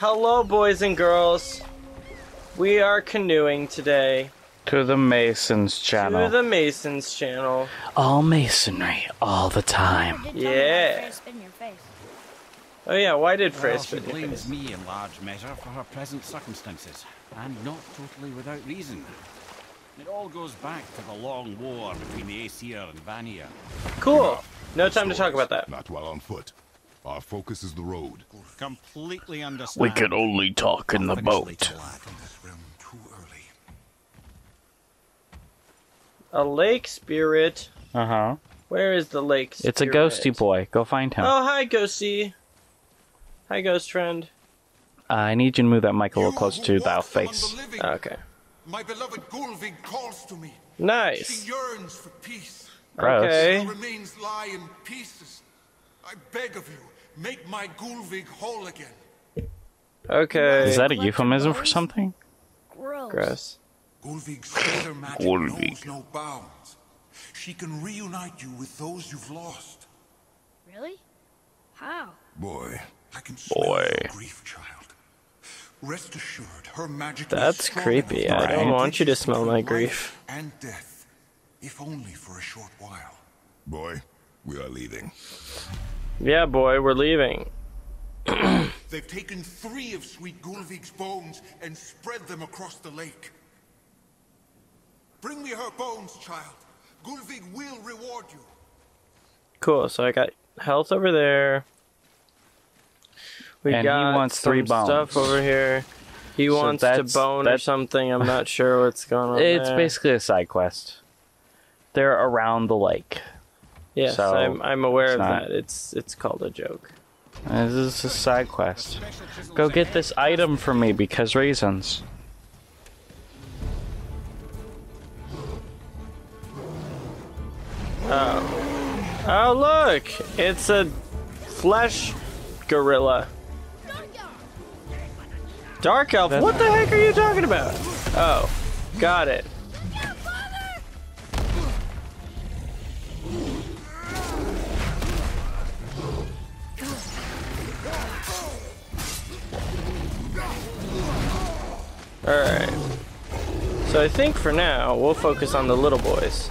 Hello, boys and girls. We are canoeing today. To the Mason's Channel. To the Mason's Channel. All masonry, all the time. Yeah. Oh yeah, why did Frey spin your face? She blames me in large measure for her present circumstances, and not totally without reason. It all goes back to the long war between the Aesir and Vanir. Cool. No time to talk about that. Not while on foot. Our focus is the road. Completely understand. We can only talk in the boat. A lake spirit. Uh-huh. Where is the lake spirit? It's a ghosty boy. Go find him. Oh, hi, ghosty. Hi, ghost friend. I need you to move that mic a little closer to thou face. Okay. My beloved Gullveig calls to me. Nice. She yearns for peace. Gross. Okay. Her remains lie in pieces. I beg of you, make my Gullveig whole again. Okay. Is that a euphemism for something? Gross. Gullveig's feather magic knows no bounds. She can reunite you with those you've lost. Really? How? Boy, I can smell your grief, child. Rest assured, her magic. That's creepy. I don't want you to smell my grief. And death, if only for a short while. Boy, we are leaving. Yeah, boy, we're leaving. They've taken 3 of sweet Gullveig's bones and spread them across the lake. Bring me her bones, child. Gullveig will reward you. Cool, so I got health over there. We got stuff over here. He wants to bone or something. I'm not sure what's going on. It's basically a side quest. They're around the lake. Yes, so I'm aware of that. It's called a joke. This is a side quest. Go get this item for me because reasons. Oh. Oh look! It's a flesh gorilla. Dark elf? What the heck are you talking about? Oh. Got it. Alright. So I think for now, we'll focus on the little boys.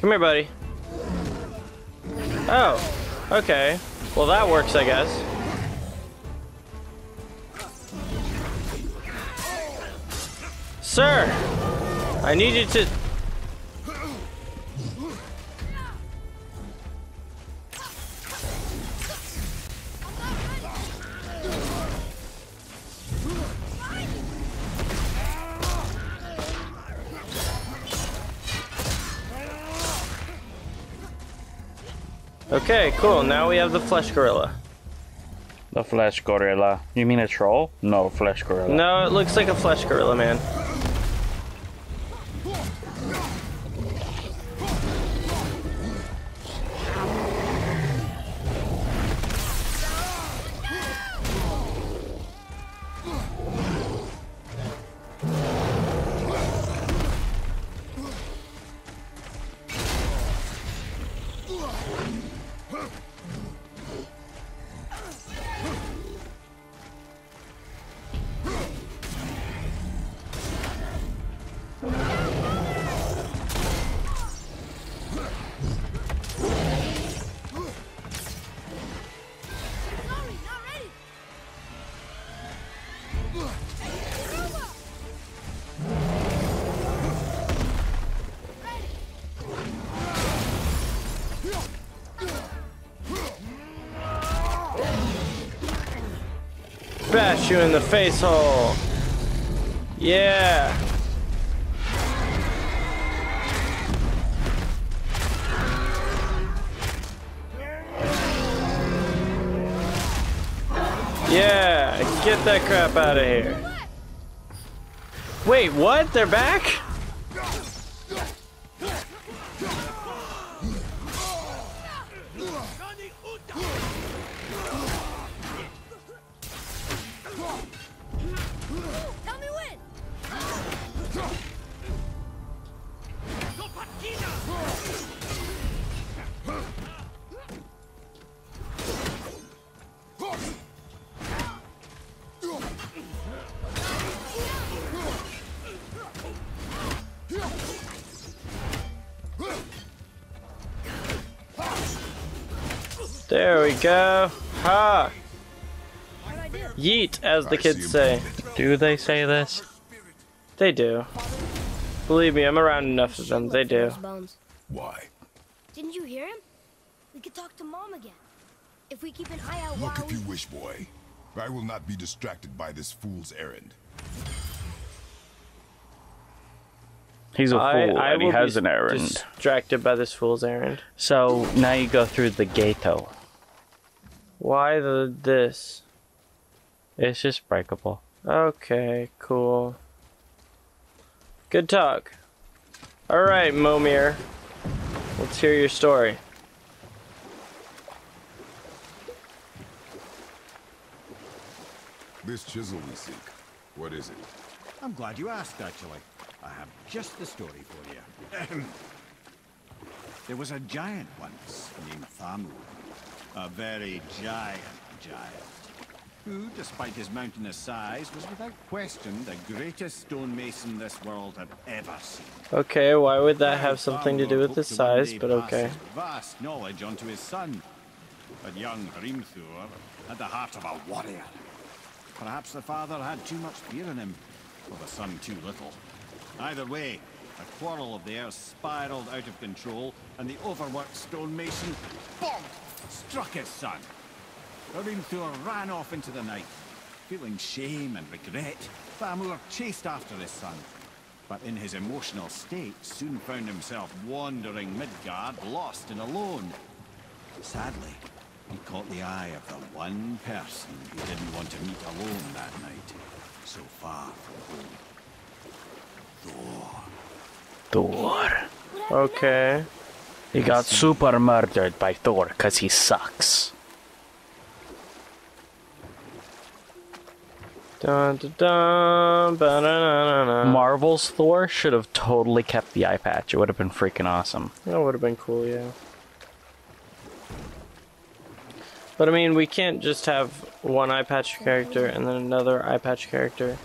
Come here, buddy. Oh, okay. Well, that works, I guess. Sir! I need you to... Okay, cool. Now we have the flesh gorilla. The flesh gorilla. You mean a troll? No, flesh gorilla. No, it looks like a flesh gorilla, man. Bash you in the face hole. Yeah. Yeah, get that crap out of here. Wait, what? They're back? There we go. Ha! Yeet, as the kids say. Do they say this? They do. Believe me, I'm around enough of them. They do. Why? Didn't you hear him? We could talk to Mom again. If we keep an eye out. Look if you wish, boy. I will not be distracted by this fool's errand. He's a fool, and he has an errand. Distracted by this fool's errand. So now you go through the gato. Why this? It's just breakable. Okay, cool. Good talk. All right, Momir. Let's hear your story. This chisel we seek. What is it? I'm glad you asked, actually. I have just the story for you. There was a giant once named Thamur. A very giant. Who, despite his mountainous size, was without question the greatest stonemason this world had ever seen. Okay, why would that have something to do with his size, but okay. Vast knowledge onto his son. But young Rimthor had the heart of a warrior. Perhaps the father had too much fear in him, or the son too little. Either way, a quarrel of theirs spiraled out of control, and the overworked stonemason, boom, struck his son. Rimthor ran off into the night. Feeling shame and regret, Thamur chased after his son. But in his emotional state, soon found himself wandering Midgard, lost and alone. Sadly, he caught the eye of the one person he didn't want to meet alone that night, so far from home. Thor. Okay. He got super murdered by Thor because he sucks. Dun, dun, dun, ba, da, da, da, da. Marvel's Thor should have totally kept the eye patch. It would have been freaking awesome. That would have been cool, yeah. But I mean, we can't just have one eye patch character and then another eye patch character.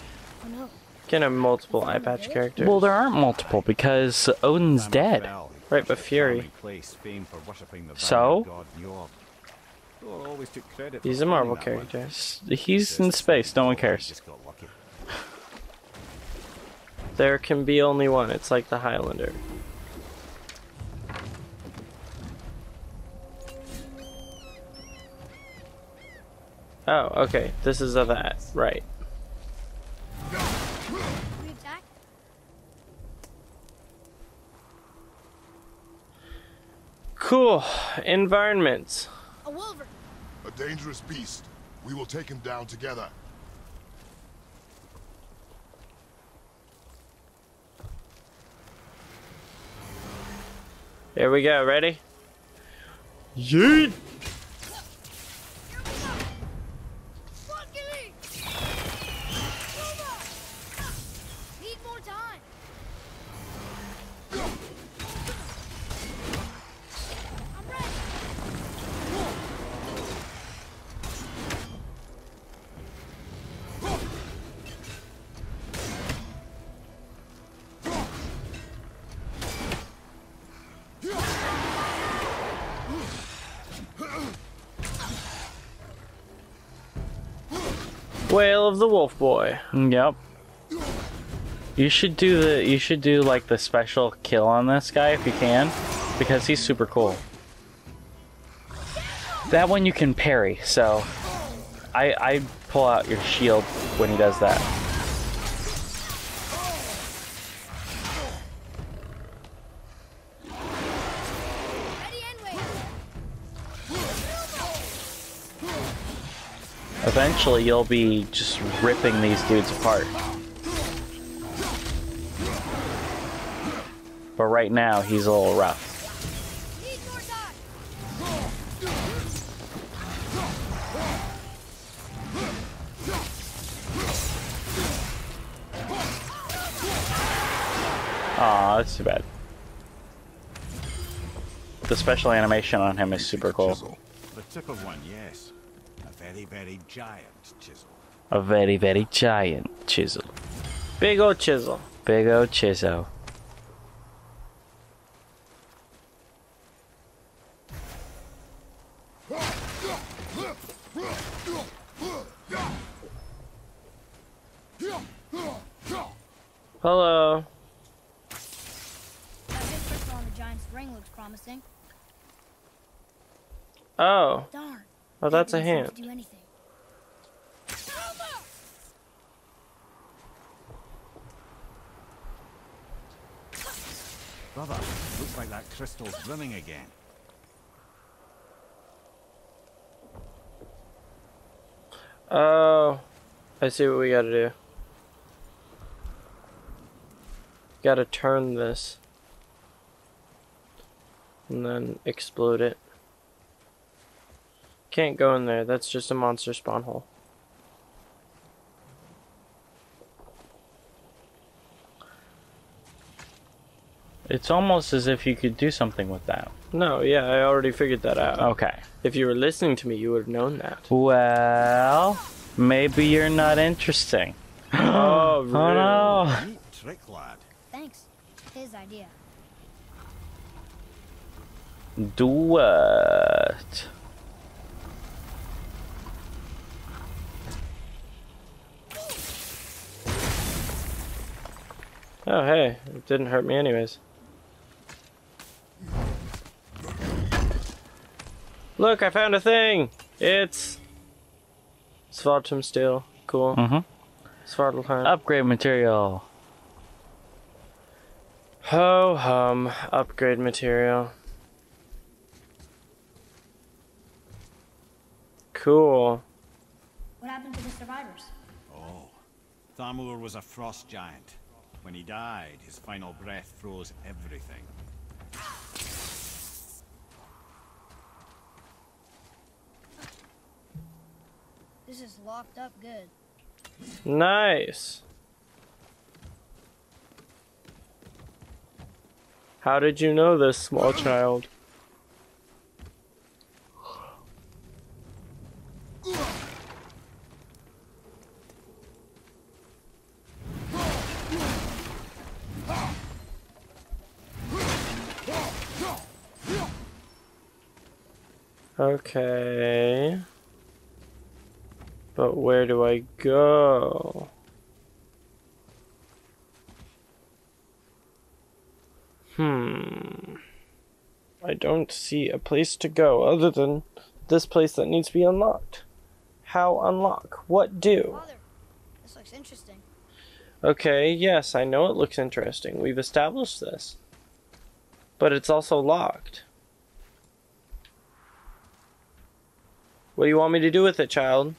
Oh, no. Can't have multiple eye patch characters. Well, there aren't multiple because Odin's dead. Right, but Fury. So? He's a Marvel character. He's in space. No one cares. There can be only one. It's like the Highlander. Oh, okay. This is of that. Right. Cool. Environments. A wolverine. A dangerous beast. We will take him down together. Here we go. Ready? Yeet! Wail of the Wolf Boy. Yep. You should do like the special kill on this guy if you can, because he's super cool. That one you can parry, so I pull out your shield when he does that. Eventually, you'll be just ripping these dudes apart. But right now, he's a little rough. Aw, that's too bad. The special animation on him is super cool. The tip of one, yes. A very, very giant chisel. A very, very giant chisel. Big old chisel. Big old chisel. Hello. That picture on the giant's ring looks promising. Oh. Darn. Oh, that's a hand. Brother, looks like that crystal's running again. Oh, I see what we gotta do. Gotta turn this. And then explode it. Can't go in there, that's just a monster spawn hole. It's almost as if you could do something with that. No, yeah, I already figured that out. Okay. If you were listening to me, you would have known that. Well, maybe you're not interesting. Oh, really? Oh, no. Neat trick, lad. Thanks. His idea. Do what? Oh, hey, it didn't hurt me anyways. Look, I found a thing! It's... Svartum steel. Cool. Mm-hmm. Svartal hunt. Upgrade material. Ho hum. Upgrade material. Cool. What happened to the survivors? Oh, Thamur was a frost giant. When he died, his final breath froze everything. This is locked up good. Nice. How did you know this, small child? Okay, but where do I go? I don't see a place to go other than this place that needs to be unlocked. How unlock? What do? Father, this looks interesting. Okay, yes, I know it looks interesting. We've established this. But it's also locked. What do you want me to do with it, child?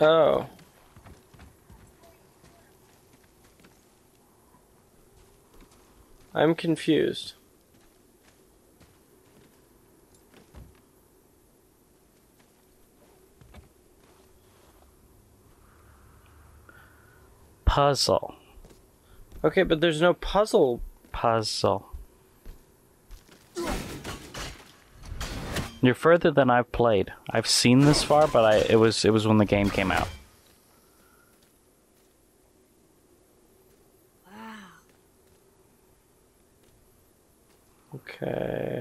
Oh. I'm confused. Puzzle. Okay, but there's no puzzle. You're further than I've played. I've seen this far, but it was when the game came out. Wow. Okay.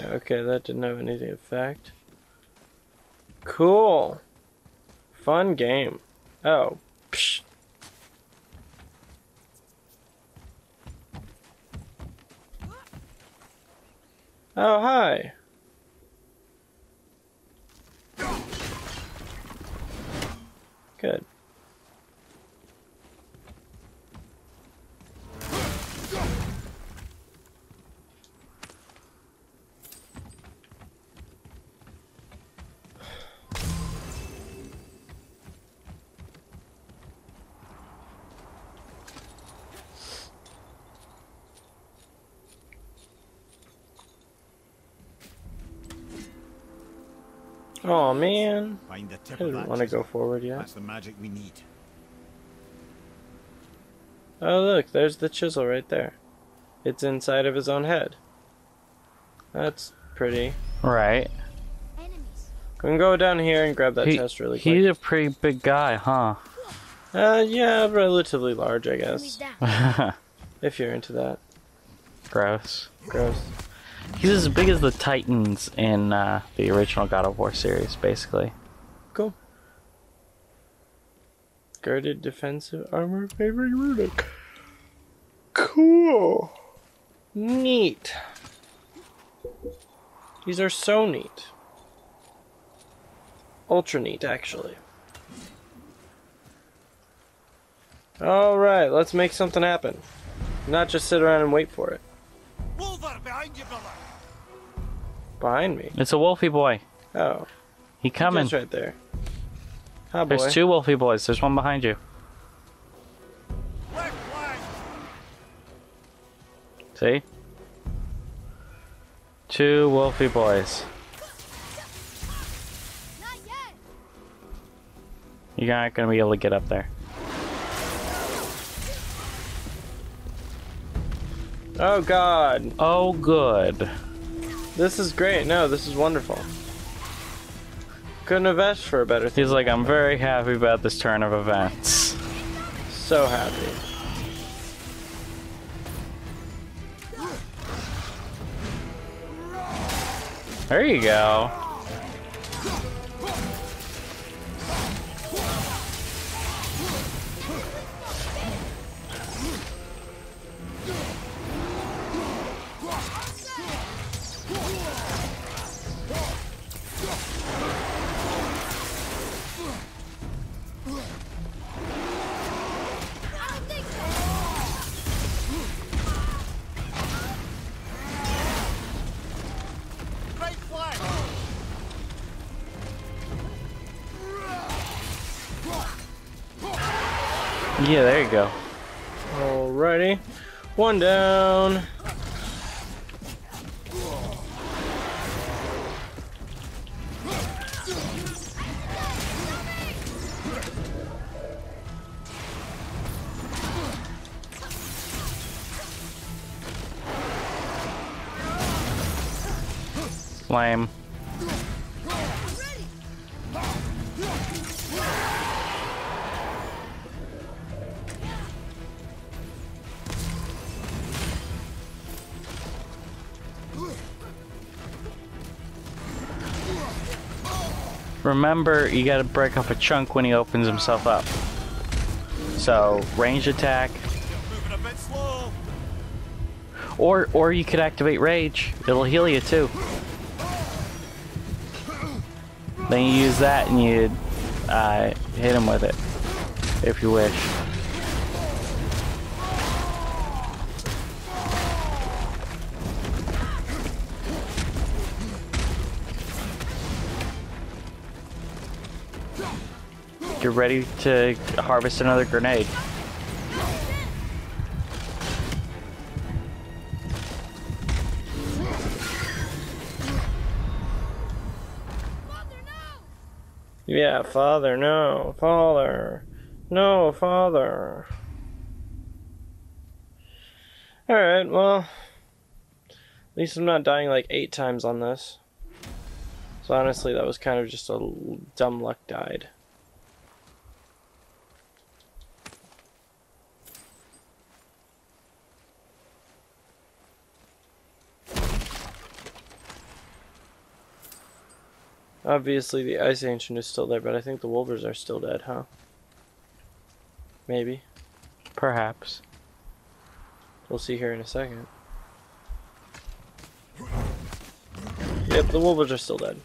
Okay, that didn't have any effect. Cool. Fun game. Oh. Psh. Oh, hi. Good. Oh man, I didn't want to go forward yet. That's the magic we need. Oh look, there's the chisel right there. It's inside of his own head. That's pretty. Right. We can go down here and grab that chest really quick. He's a pretty big guy, huh? Yeah, relatively large, I guess. If you're into that. Gross. Gross. He's as big as the Titans in the original God of War series, basically. Cool. Guarded defensive armor favoring runic. Cool. Neat. These are so neat. Ultra neat, actually. Alright, let's make something happen. Not just sit around and wait for it. Behind you, brother. Behind me? It's a wolfie boy. Oh. He coming. He's right there. Oh, boy. There's two wolfie boys. There's one behind you. See? Two wolfie boys. Not yet. You're not going to be able to get up there. Oh god. Oh good. This is great. No, this is wonderful. Couldn't have asked for a better thing. He's like, I'm very happy about this turn of events. So happy. There you go. Yeah, there you go. Alrighty. One down. Lame. Remember, you gotta break up a chunk when he opens himself up. So, ranged attack. Or you could activate rage. It'll heal you too. Then you use that and you hit him with it, if you wish. You're ready to harvest another grenade. Yeah, father, no, father, no, father. Alright, well, at least I'm not dying like 8 times on this. So honestly, that was kind of just a dumb luck died. Obviously, the Ice Ancient is still there, but I think the Wolvers are still dead, huh? Maybe. Perhaps. We'll see here in a second. Yep, the Wolvers are still dead.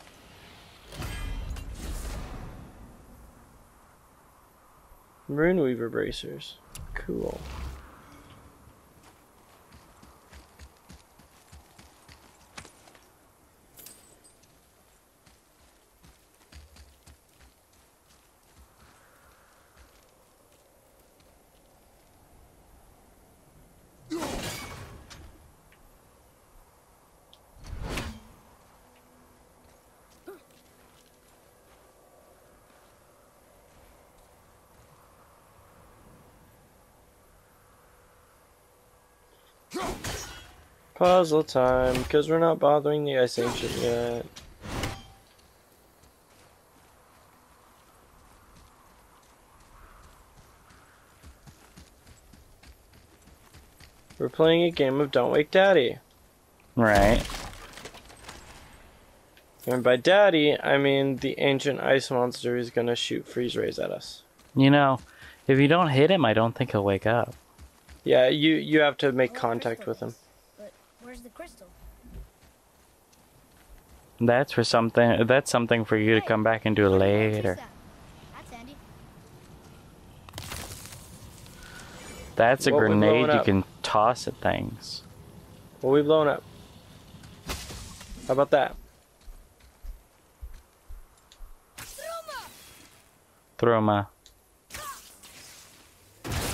Runeweaver bracers. Cool. Puzzle time, because we're not bothering the Ice Ancient yet. We're playing a game of Don't Wake Daddy. Right. And by Daddy, I mean the ancient ice monster is going to shoot freeze rays at us. You know, if you don't hit him, I don't think he'll wake up. Yeah, you have to make contact with him. Where's the crystal? That's something for you to come back and do later. That's a grenade you can toss at things. Well, we've blown up. How about that? Throma.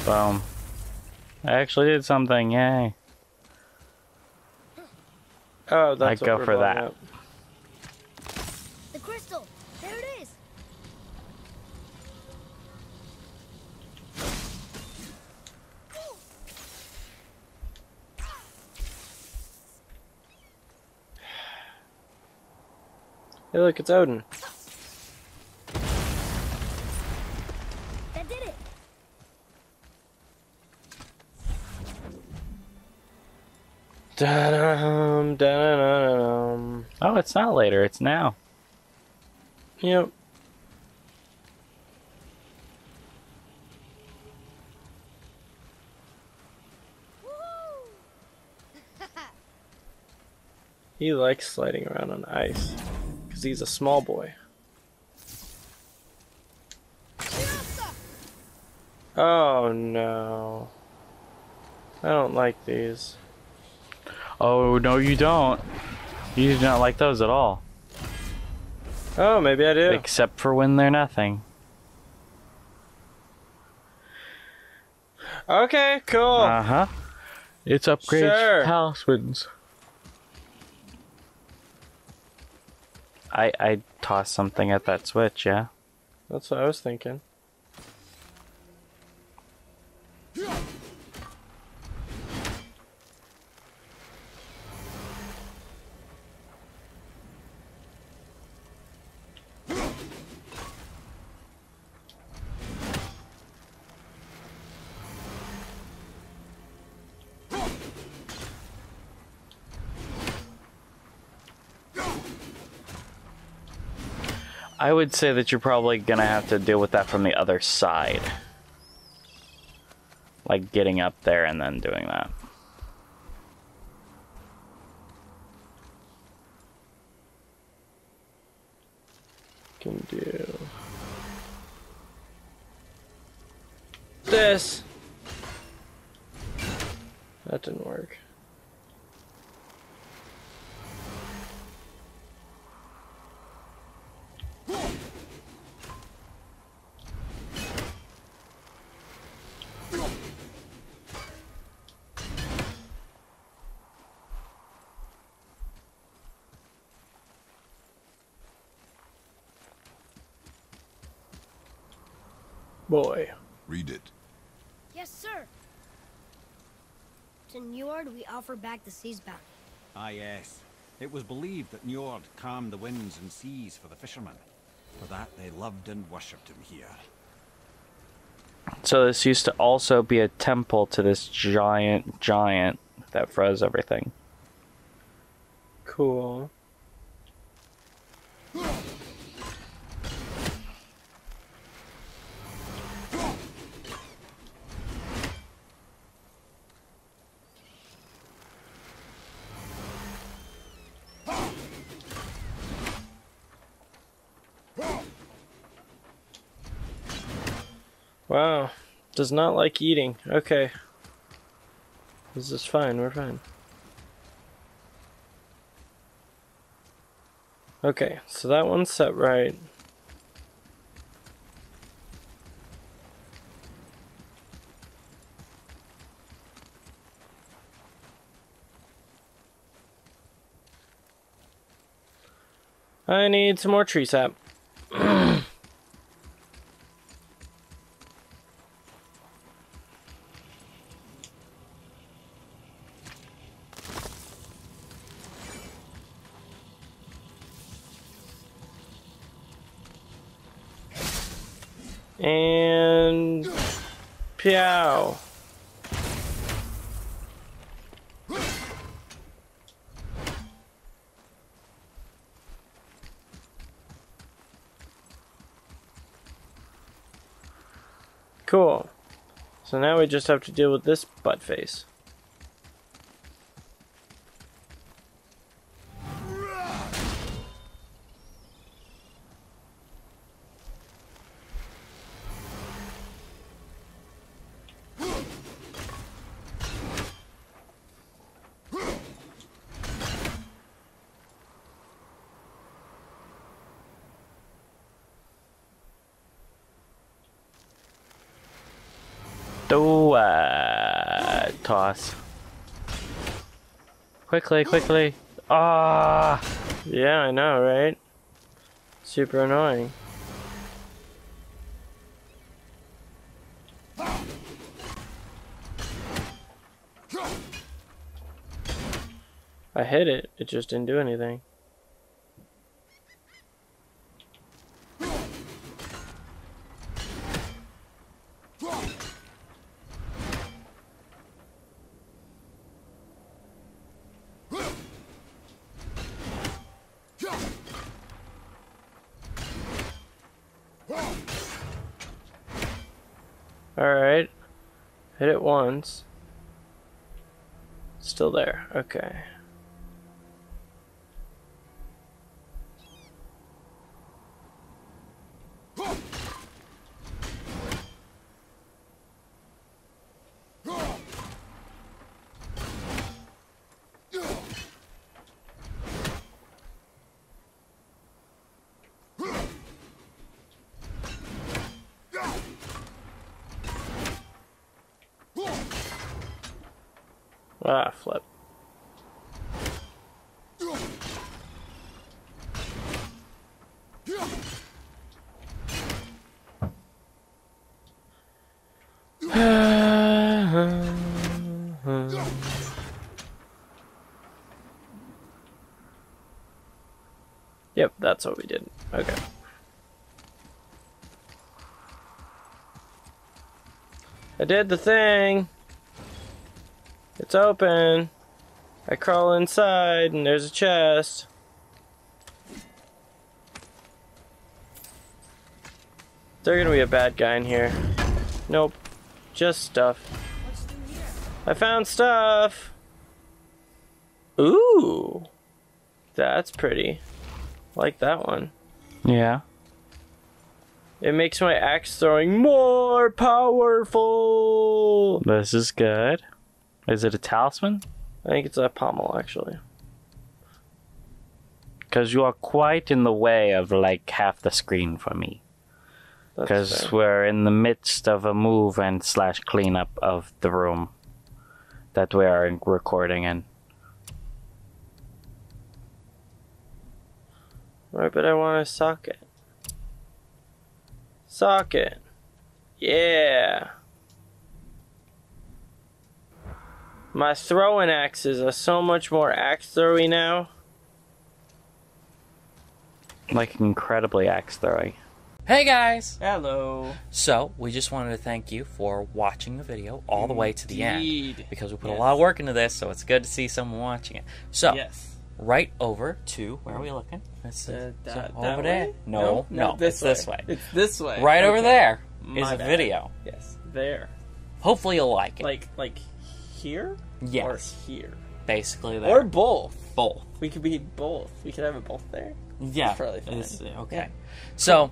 Boom. I actually did something, yay. Oh, that's I'd go for that. Out. The crystal! There it is! Hey look, it's Odin. That did it! Da-dum, da-dum. Oh, it's not later, it's now. Yep. He likes sliding around on ice, because he's a small boy. Oh no. I don't like these. Oh, no, you don't. You do not like those at all. Oh, maybe I do. Except for when they're nothing. Okay, cool. Uh-huh. It's upgrades sure. Paladins. I tossed something at that switch, yeah? That's what I was thinking. I would say that you're probably gonna have to deal with that from the other side. Like getting up there and then doing that. Can do this. That didn't work. Boy. Read it. Yes, sir. To Njord, we offer back the sea's bounty. Ah, yes. It was believed that Njord calmed the winds and seas for the fishermen. For that, they loved and worshipped him here. So this used to also be a temple to this giant that froze everything. Cool. Wow. Does not like eating. Okay. This is fine. We're fine. Okay, so that one's set right. I need some more tree sap. And Piao. Cool. So now we just have to deal with this butt face. Toss. Quickly, quickly. Ah! Yeah, I know, right? Super annoying. I hit it, it just didn't do anything. Alright, hit it once. Still there, okay. Ah, flip. Yep, that's what we did. Okay. I did the thing. It's open. I crawl inside and there's a chest. There's gonna be a bad guy in here. Nope. Just stuff. I found stuff! Ooh! That's pretty. I like that one. Yeah. It makes my axe throwing more powerful! This is good. Is it a talisman? I think it's a pommel, actually. Because you are quite in the way of, like, half the screen for me. Because we're in the midst of a move and slash cleanup of the room that we are recording in. Right, but I want a socket. Socket! Yeah! My throwing axes are so much more axe-throwy now. Like, incredibly axe-throwy. Hey guys! Hello! So, we just wanted to thank you for watching the video all the way to the end. Because we put a lot of work into this, so it's good to see someone watching it. So, right over to, where are we looking? Is that over there? No, it's this way. It's this way. Right over there is a video. Yes, there. Hopefully you'll like it. Like... Here? Yes. Or here? Basically there. Or both. Both. We could be both. We could have it both there. Yeah. That's probably fine. Okay. Yeah. So,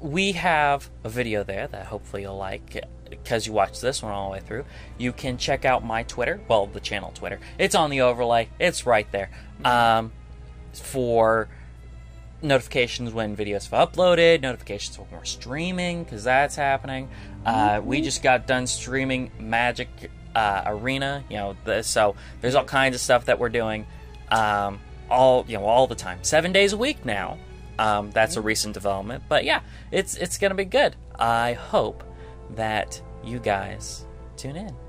we have a video there that hopefully you'll like because you watched this one all the way through. You can check out my Twitter, well, the channel Twitter. It's on the overlay. It's right there for notifications when videos are uploaded, notifications when we're streaming, because that's happening. We just got done streaming Magic Arena, you know, so there's all kinds of stuff that we're doing all the time, 7 days a week now. That's a recent development, but yeah, it's gonna be good. I hope that you guys tune in.